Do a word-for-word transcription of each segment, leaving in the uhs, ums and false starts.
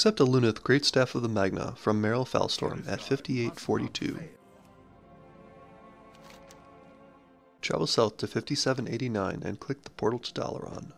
Accept Aluneth, Great Staff of the Magna, from Meryl Felstorm at fifty-eight forty-two. Travel south to fifty-seven eighty-nine and click the portal to Dalaran.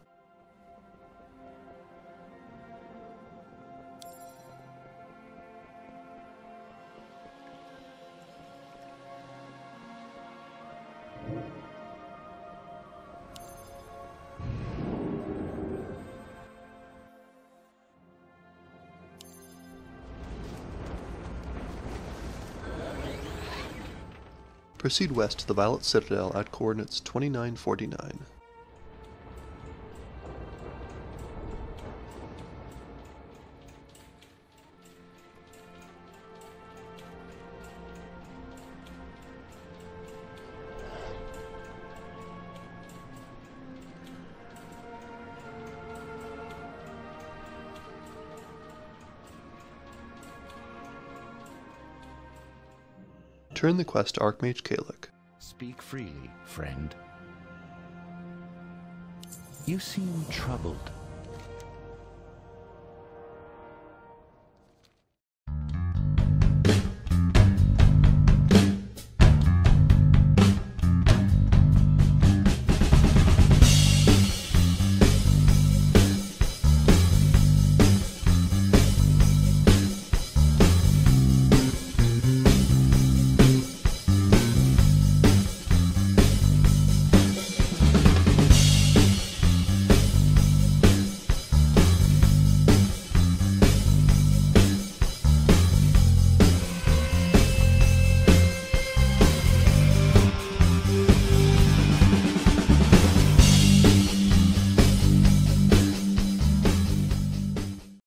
Proceed west to the Violet Citadel at coordinates twenty-nine forty-nine. Turn the quest to Archmage Kalec. Speak freely, friend. You seem troubled.